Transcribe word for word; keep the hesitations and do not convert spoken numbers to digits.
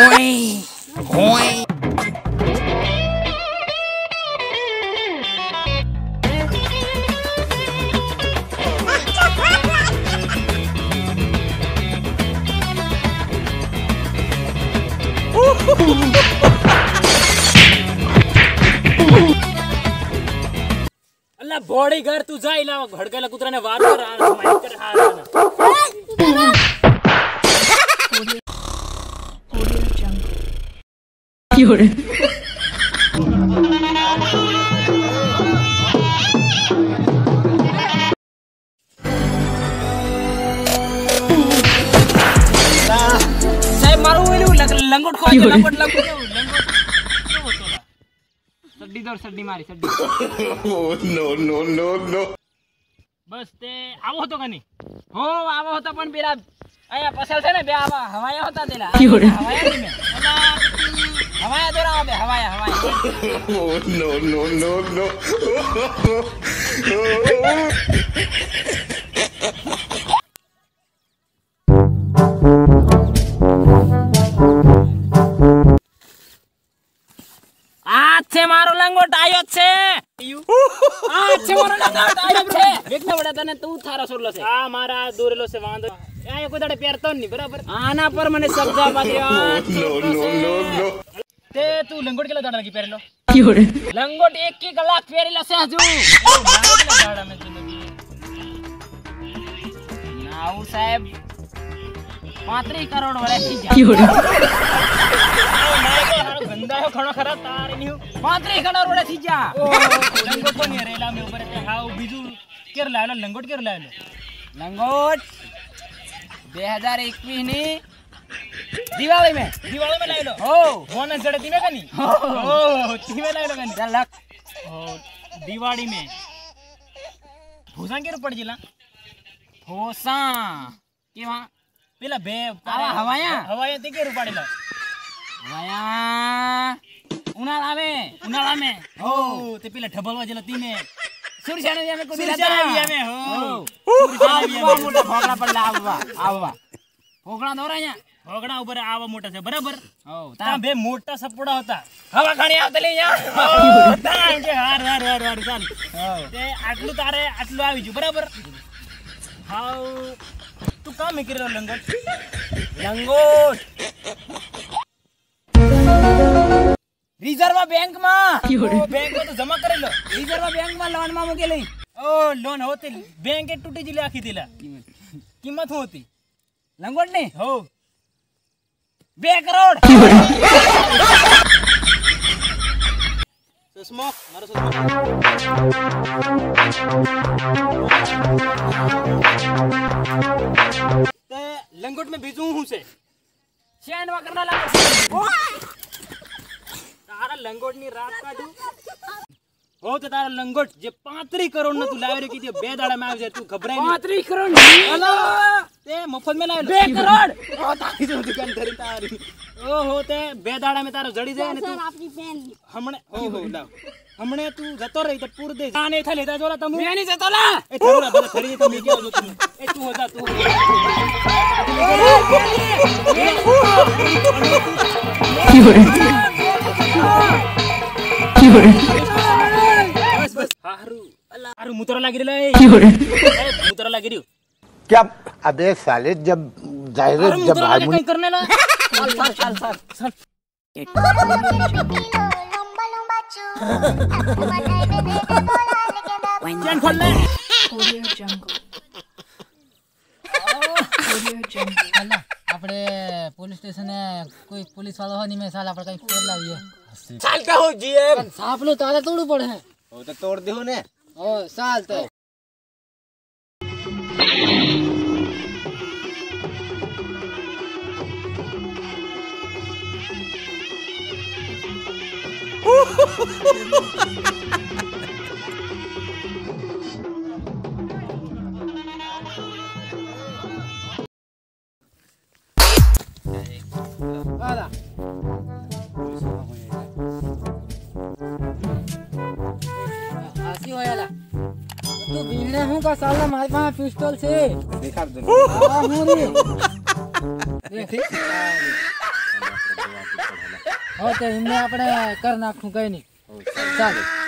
Oi! Oi! अल्लाह body घर तू जा इला घड़के लकुतरा ने वार कर आ रहा कर आ रहा क्यों लंगोट को लंगोट लंगोट सड्डी दौड़ सड्डी मारी सड्डी नो नो नो नो बस ते आवो होतो कनी हो आवो होता पण पेला आया पसल छे ने बे आवा हवाया होता तेला हवाया ने ओला हवाया दोरा बे हवाया हवाया नो नो नो नो आछे मारो लंगोट आयो छे आछे मारो लंगोट आयो छे देखना पड़ा तने तू थारा सोरलो से आ मारा दूरलो से वांदो या कोई दाड़े प्यार तो नहीं बराबर आना पर मैंने सब्जा मारिया नो नो नो नो ते तू लंगोट केला दाड़ा की पेरलो क्यों रे लंगोट एक की कलाक पेरला से हजू दाड़ा में जिंदगी नाऊ साहब पांच करोड़ वाला की क्यों रे गंदा है खणो खरा तार नहीं पांच करोड़ वाला थी जा लंगोट को नहीं रेला में ऊपर हाउ बिजू केर लायला लंगोट केर लायला लंगोट दो हज़ार इक्कीस ની દિવાળી મે દિવાળી મે લાયલો હો બોનસ જડે તીમે કની હો તીમે લાયલો કની જા લાખ ઓ દિવાળી મે ભોસા કેર પડ જીલા ભોસા કેવા પેલા બે આવા હવાયા હવાયા તે કેર પાડેલા હવાયા ઉનાળ આવે ઉનાળા મે હો તે પેલા ઢબલવા જેલા તીમે સુરજાણિયા મે કોની સુરજાણિયા મે હો मोटा भोगड़ा पर लाववा आववा भोगड़ा दोराया भोगड़ा ऊपर आवा मोटा से बराबर ओ ता बे मोटा सपोड़ा होता हवा खाणी आवतली या तान के हार हार हार हार चल ते आटलू तारे आटलू आवी जु बराबर हाउ तू का में कर लंगोट लंगोट रिजर्व बैंक में बैंक में तो जमा करेलो रिजर्व बैंक में लोन में मुकेली ओ लोन होती बैंक टूटी जिले आखी दिला कीमत होती लंगोट नहीं हो बे करोड़ सुस्मोक मारो सुस्मोक ते लंगोट में भेजू हूं से चैन वा करना लंगोट तारा लंगोट नी रात का दू ओ तो तारा लंगोट जे पांच करोड़ न तू लावे की जे बे दाड़ा में आवे तू घबराई पांच करोड़ हेलो ते मफत में लावे बे करोड़ ओ ताकी तो दुकान धरी तारी ओ हो ते बे दाड़ा में तारो जड़ी जाए ने तू आपकी पेन हमने ओ हो लाओ हमने तू जतो रही तो पूर दे जाने था लेता जोला तमु मैं नहीं जतो ला ए थोड़ा बड़ा खरी तो मी के हो तू ए तू हो जा तू क्यों रे क्यों रे अरे मुतरा लगी रे मुतरा लगी रियो क्या अबे साले जब जाहिर जब आज मुन करने ला साल साल साल साल लंबा लंबा चू बनाए दे बेटे बोला लेके ना चल खोल ले ऑडियो जंगल ऑडियो जंगल हल्ला आपरे पुलिस स्टेशन है कोई पुलिस वाला हो नहीं मैं साल आपरे कहीं खोल लावी है साल का हो जीएम सांप लो ताला तोड़ पड़े है ओ तो तोड़ दे हो ने ओ साल तो तू बिगड़ा हूं का साला मारे मार पिस्टल से देखा दूं हां मुरी देख हो तो इनमें अपने कर नाखू कहीं नहीं।